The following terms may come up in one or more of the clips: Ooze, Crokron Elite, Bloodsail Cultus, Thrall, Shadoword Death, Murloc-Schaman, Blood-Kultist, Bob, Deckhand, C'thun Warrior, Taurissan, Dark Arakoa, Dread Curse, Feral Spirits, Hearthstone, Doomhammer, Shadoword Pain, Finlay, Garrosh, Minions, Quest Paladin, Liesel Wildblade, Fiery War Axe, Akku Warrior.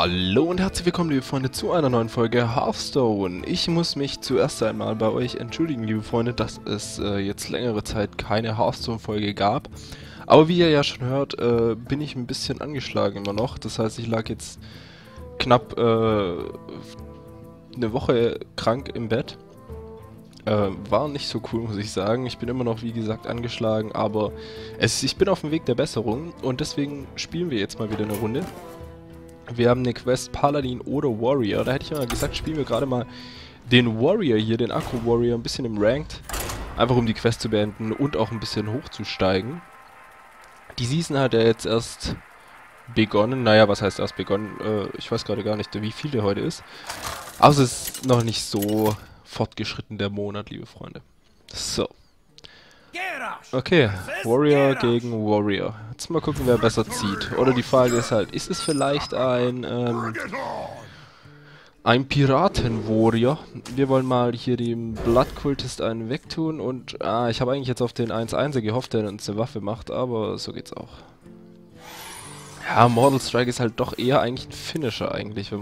Hallo und herzlich willkommen, liebe Freunde, zu einer neuen Folge Hearthstone. Ich muss mich zuerst einmal bei euch entschuldigen, liebe Freunde, dass es jetzt längere Zeit keine Hearthstone-Folge gab. Aber wie ihr ja schon hört, bin ich ein bisschen angeschlagen immer noch. Das heißt, ich lag jetzt knapp eine Woche krank im Bett. War nicht so cool, muss ich sagen. Ich bin immer noch, wie gesagt, angeschlagen, aber ich bin auf dem Weg der Besserung und deswegen spielen wir jetzt mal wieder eine Runde. Wir haben eine Quest Paladin oder Warrior. Da hätte ich mal gesagt, spielen wir gerade mal den Warrior hier, den Akku Warrior, ein bisschen im Ranked. Einfach um die Quest zu beenden und auch ein bisschen hochzusteigen. Die Season hat ja jetzt erst begonnen. Naja, was heißt erst begonnen? Ich weiß gerade gar nicht, wie viel der heute ist. Aber es ist noch nicht so fortgeschritten der Monat, liebe Freunde. So. Okay, Warrior gegen Warrior. Jetzt mal gucken, wer besser zieht. Oder die Frage ist halt, ist es vielleicht ein Piraten-Warrior? Wir wollen mal hier dem Blood-Kultist einen wegtun und... ich habe eigentlich jetzt auf den 1-1er gehofft, der uns eine Waffe macht, aber so geht's auch. Ja, Mortal Strike ist halt doch eher eigentlich ein Finisher eigentlich, wenn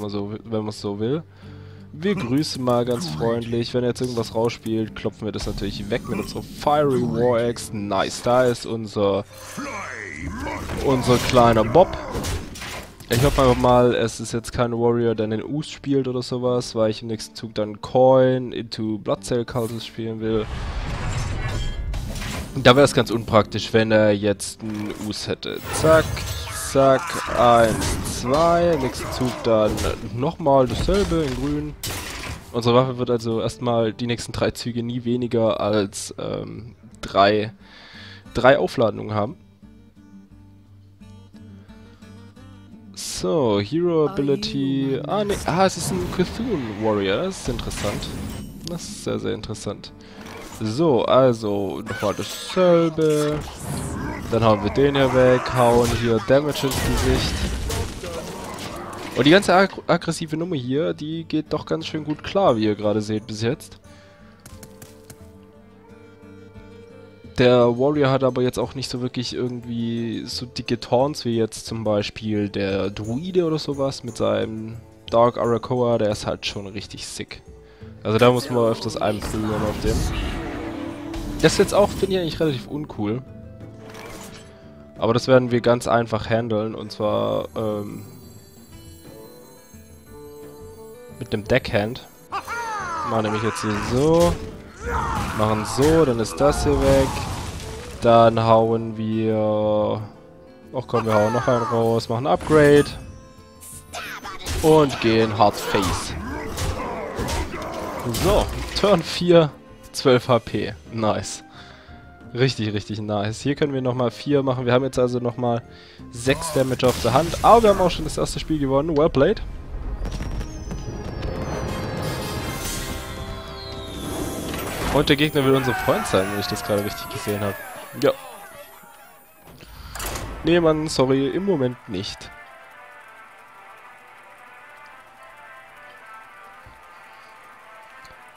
man so will. Wir grüßen mal ganz freundlich. Wenn er jetzt irgendwas rausspielt, klopfen wir das natürlich weg mit unserer Fiery War Axe. Nice, da ist unser kleiner Bob. Ich hoffe einfach mal, es ist jetzt kein Warrior, der einen Ooze spielt oder sowas, weil ich im nächsten Zug dann Coin into Bloodsail Cultus spielen will. Da wäre es ganz unpraktisch, wenn er jetzt einen Ooze hätte. Zack. Zack, 1, 2, nächsten Zug dann nochmal dasselbe in grün. Unsere Waffe wird also erstmal die nächsten 3 Züge nie weniger als 3 Aufladungen haben. So, Hero Ability... es ist ein C'thun Warrior, das ist interessant. Das ist sehr, sehr interessant. So, also nochmal dasselbe... Dann hauen wir den hier weg, hauen hier Damage ins Gesicht. Und die ganze aggressive Nummer hier, die geht doch ganz schön gut klar, wie ihr gerade seht bis jetzt. Der Warrior hat aber jetzt auch nicht so wirklich irgendwie so dicke Taunts wie jetzt zum Beispiel der Druide oder sowas mit seinem Dark Arakoa, der ist halt schon richtig sick. Also da muss man öfters einprügeln auf dem. Das jetzt auch finde ich eigentlich relativ uncool. Aber das werden wir ganz einfach handeln, und zwar mit dem Deckhand. Machen nämlich jetzt hier so, machen so, dann ist das hier weg. Dann hauen wir, wir hauen noch einen raus, machen ein Upgrade und gehen Hard Face. So, Turn 4, 12 HP, nice. Richtig, richtig nice. Hier können wir nochmal 4 machen. Wir haben jetzt also nochmal 6 Damage auf der Hand. Aber wir haben auch schon das erste Spiel gewonnen. Well played. Und der Gegner will unser Freund sein, wenn ich das gerade richtig gesehen habe. Ja. Nee, Mann, sorry, im Moment nicht.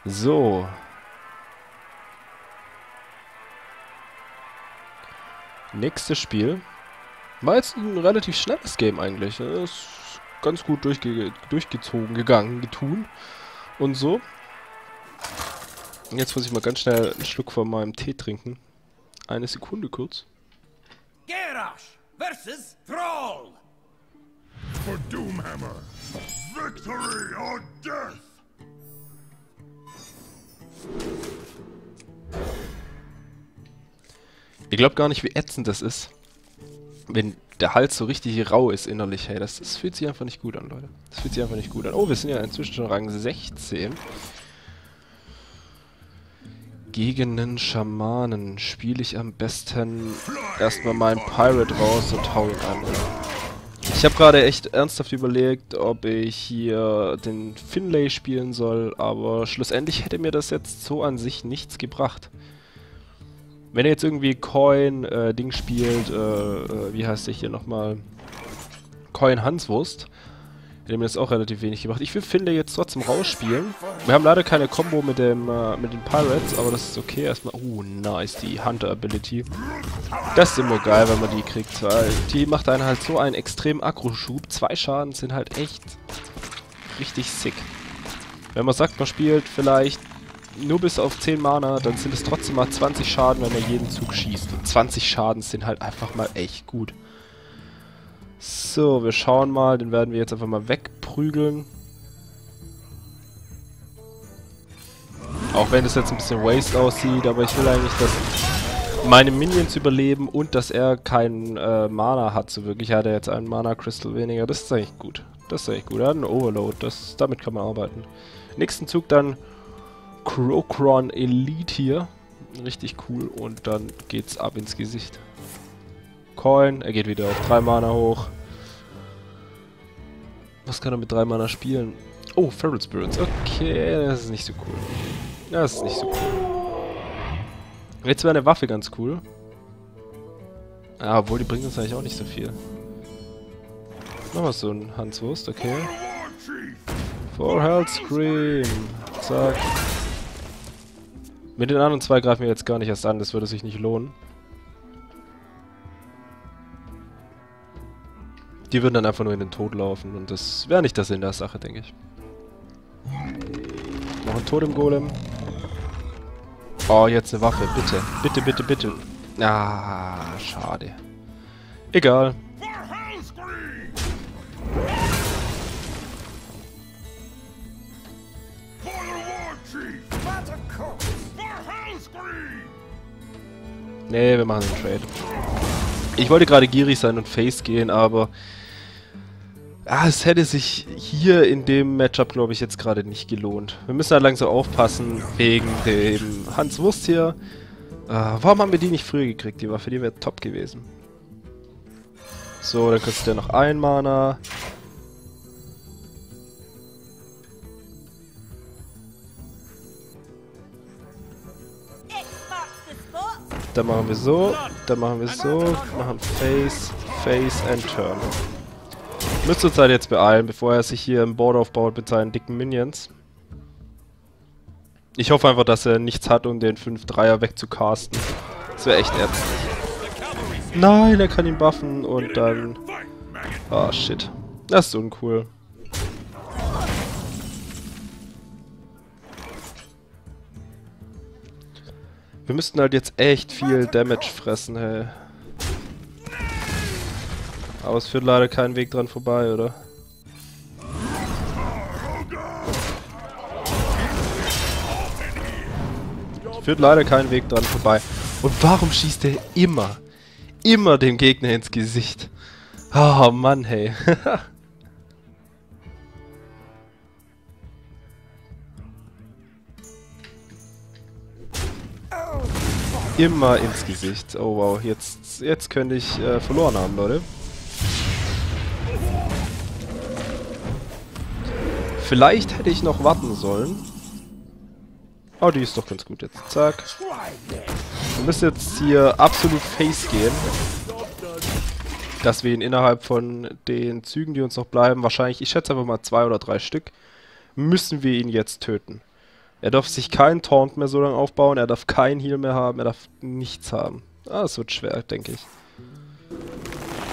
So. Nächstes Spiel. War jetzt ein relativ schnelles Game eigentlich. Ist ganz gut durchgezogen, getun. Und so. Jetzt muss ich mal ganz schnell einen Schluck von meinem Tee trinken. Eine Sekunde kurz. Garrosh versus Thrall. For Doomhammer. Victory or Death. Ihr glaubt gar nicht, wie ätzend das ist, wenn der Hals so richtig rau ist innerlich. Hey, das fühlt sich einfach nicht gut an, Leute. Das fühlt sich einfach nicht gut an. Oh, wir sind ja inzwischen schon Rang 16. Gegen einen Schamanen spiele ich am besten erstmal meinen Pirate raus und hau ihn an. Ich habe gerade echt ernsthaft überlegt, ob ich hier den Finlay spielen soll, aber schlussendlich hätte mir das jetzt so an sich nichts gebracht. Wenn ihr jetzt irgendwie Coin-Ding spielt, wie heißt der hier nochmal? Coin Hanswurst. Der hat mir das auch relativ wenig gemacht. Ich will Finlay jetzt trotzdem rausspielen. Wir haben leider keine Combo mit den Pirates, aber das ist okay. Erstmal. Oh, nice, die Hunter-Ability. Das ist immer geil, wenn man die kriegt. Weil die macht einen halt so einen extremen Aggro-Schub. 2 Schaden sind halt echt richtig sick. Wenn man sagt, man spielt vielleicht nur bis auf 10 Mana, dann sind es trotzdem mal 20 Schaden, wenn man jeden Zug schießt. Und 20 Schaden sind halt einfach mal echt gut. So, wir schauen mal. Den werden wir jetzt einfach mal wegprügeln. Auch wenn das jetzt ein bisschen waste aussieht, aber ich will eigentlich, dass meine Minions überleben und dass er keinen Mana hat. So wirklich hat er jetzt einen Mana-Crystal weniger. Das ist eigentlich gut. Das ist eigentlich gut. Er hat einen Overload. Damit kann man arbeiten. Nächsten Zug dann Crokron Elite hier. Richtig cool. Und dann geht's ab ins Gesicht. Coin. Er geht wieder auf 3 Mana hoch. Was kann er mit 3 Mana spielen? Oh, Feral Spirits. Okay, das ist nicht so cool. Das ist nicht so cool. Jetzt wäre eine Waffe ganz cool. Ah, obwohl, die bringt uns eigentlich auch nicht so viel. Nochmal so ein Hanswurst, okay. For Health Scream. Zack. Mit den anderen 2 greifen wir jetzt gar nicht erst an, das würde sich nicht lohnen. Die würden dann einfach nur in den Tod laufen und das wäre nicht der Sinn der Sache, denke ich. Noch ein Totem-Golem. Oh, jetzt eine Waffe, bitte. Bitte, bitte, bitte. Ah, schade. Egal. Nee, wir machen einen Trade. Ich wollte gerade gierig sein und face gehen, aber es hätte sich hier in dem Matchup, glaube ich, jetzt gerade nicht gelohnt. Wir müssen halt langsam aufpassen, wegen dem Hans Wurst hier. Warum haben wir die nicht früher gekriegt? Die war für die wäre top gewesen. So, dann kostet der noch 1 Mana. Dann machen wir so, machen Face, Face and Turn. Müsst uns halt jetzt beeilen, bevor er sich hier im Board aufbaut mit seinen dicken Minions. Ich hoffe einfach, dass er nichts hat, um den 5-3er wegzucasten. Das wäre echt ätzend. Nein, er kann ihn buffen und dann... Ah, shit. Das ist uncool. Wir müssten halt jetzt echt viel Damage fressen, hey. Aber es führt leider keinen Weg dran vorbei, oder? Führt leider keinen Weg dran vorbei. Und warum schießt er immer dem Gegner ins Gesicht? Oh Mann, hey. Immer ins Gesicht. Oh wow, jetzt könnte ich verloren haben, Leute. Vielleicht hätte ich noch warten sollen. Oh, die ist doch ganz gut jetzt. Zack. Wir müssen jetzt hier absolut face gehen. Dass wir ihn innerhalb von den Zügen, die uns noch bleiben, wahrscheinlich, ich schätze einfach mal 2 oder 3 Stück, müssen wir ihn jetzt töten. Er darf sich keinen Taunt mehr so lange aufbauen, er darf keinen Heal mehr haben, er darf nichts haben. Ah, es wird schwer, denke ich.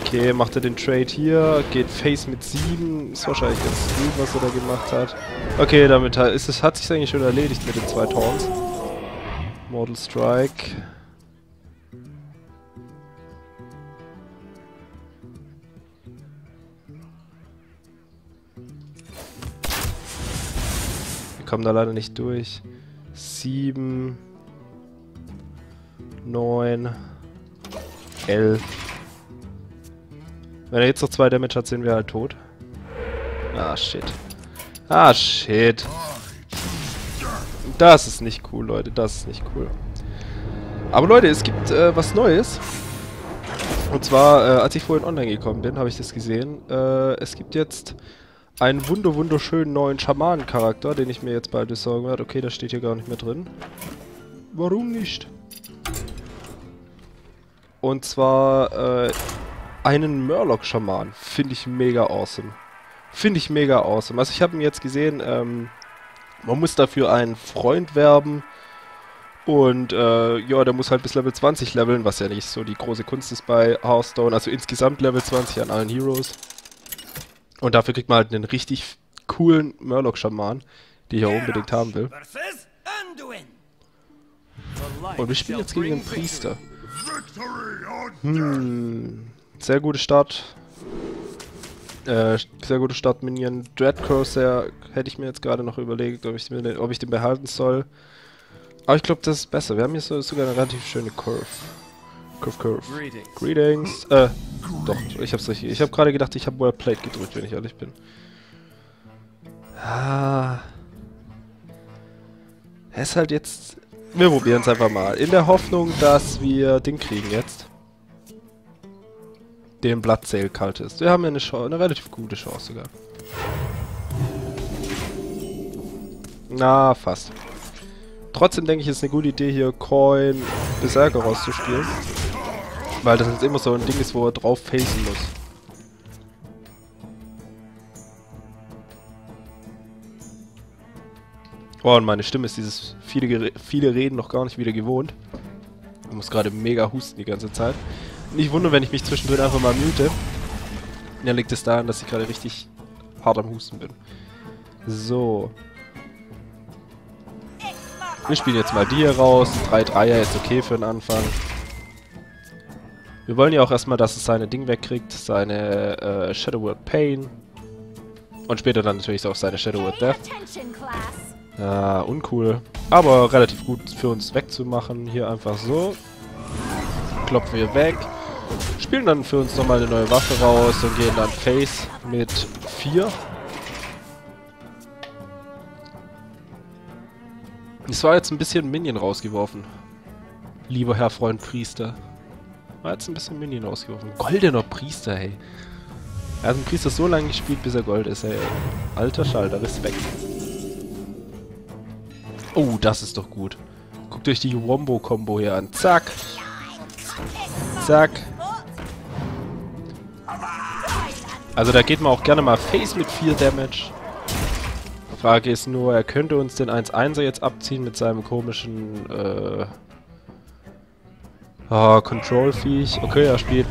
Okay, macht er den Trade hier, geht Face mit 7, ist wahrscheinlich ganz gut, was er da gemacht hat. Okay, damit hat sich eigentlich schon erledigt mit den 2 Taunts. Mortal Strike. Kommen da leider nicht durch. 7, 9, 11. Wenn er jetzt noch 2 Damage hat, sind wir halt tot. Ah, shit. Ah, shit. Das ist nicht cool, Leute. Das ist nicht cool. Aber Leute, es gibt was Neues. Und zwar, als ich vorhin online gekommen bin, habe ich das gesehen. Es gibt jetzt einen wunderschönen neuen Schamanen-Charakter, den ich mir jetzt bald besorgen werde. Okay, das steht hier gar nicht mehr drin. Warum nicht? Und zwar einen Murloc-Schaman. Finde ich mega awesome. Finde ich mega awesome. Also ich habe ihn jetzt gesehen, man muss dafür einen Freund werben. Und ja, der muss halt bis Level 20 leveln, was ja nicht so die große Kunst ist bei Hearthstone. Also insgesamt Level 20 an allen Heroes. Und dafür kriegt man halt einen richtig coolen Murloc-Schaman, den ich auch unbedingt haben will. Und wir spielen jetzt gegen den Priester. Sehr gute Start. Sehr gute Start-Minion. Dread Curse hätte ich mir jetzt gerade noch überlegt, ob ich den behalten soll. Aber ich glaube, das ist besser. Wir haben hier sogar eine relativ schöne Curve. Greetings. Doch, ich hab's richtig. Ich habe gerade gedacht, ich habe Well Played gedrückt, wenn ich ehrlich bin. Ah. Es ist halt jetzt. Wir probieren es einfach mal. In der Hoffnung, dass wir den kriegen jetzt. Den Bloodsail Cultus. Wir haben ja eine relativ gute Chance sogar. Na, fast. Trotzdem denke ich, ist eine gute Idee, hier Coin Berserker rauszuspielen. Weil das jetzt immer so ein Ding ist, wo er drauf facen muss. Oh, und meine Stimme ist dieses viele Reden noch gar nicht wieder gewohnt. Ich muss gerade mega husten die ganze Zeit. Nicht wundern, wenn ich mich zwischendurch einfach mal mute. Ja, liegt es daran, dass ich gerade richtig hart am Husten bin. So. Wir spielen jetzt mal die hier raus. 3-3er ist okay für den Anfang. Wir wollen ja auch erstmal, dass es seine Ding wegkriegt. Seine Shadoword Pain. Und später dann natürlich auch seine Shadoword Death. Ja, uncool. Aber relativ gut für uns wegzumachen. Hier einfach so. Klopfen wir weg. Spielen dann für uns nochmal eine neue Waffe raus. Und gehen dann Face mit 4. Es war jetzt ein bisschen Minion rausgeworfen. Lieber Herr Freund Priester. War jetzt ein bisschen Minion rausgeworfen. Goldener Priester, hey. Er hat den Priester so lange gespielt, bis er Gold ist, hey. Alter Schalter, Respekt. Oh, das ist doch gut. Guckt euch die Wombo-Kombo hier an. Zack. Zack. Also da geht man auch gerne mal Face mit 4 Damage. Frage ist nur, er könnte uns den 1-1er jetzt abziehen mit seinem komischen Control-Viech. Okay, er spielt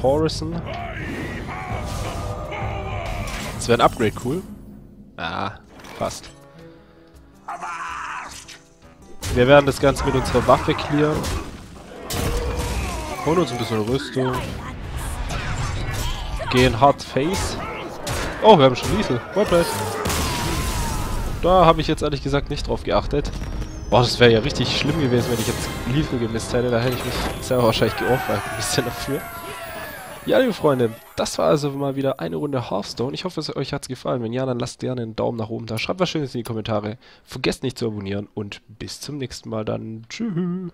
Taurissan. Das wäre ein Upgrade, cool. Ah, fast. Wir werden das Ganze mit unserer Waffe clearen. Holen uns ein bisschen Rüstung. Gehen hard face. Oh, wir haben schon Liesel. Wildblade. Da habe ich jetzt ehrlich gesagt nicht drauf geachtet. Boah, das wäre ja richtig schlimm gewesen, wenn ich jetzt Liefel gemisst hätte. Da hätte ich mich selber wahrscheinlich geohrfeigt ein bisschen dafür. Ja, liebe Freunde, das war also mal wieder eine Runde Hearthstone. Ich hoffe, euch hat es gefallen. Wenn ja, dann lasst gerne einen Daumen nach oben da. Schreibt was Schönes in die Kommentare. Vergesst nicht zu abonnieren und bis zum nächsten Mal dann. Tschüss.